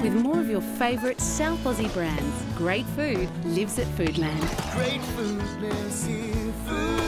with more of your favourite South Aussie brands. Great food lives at Foodland. Great food lives here. Food.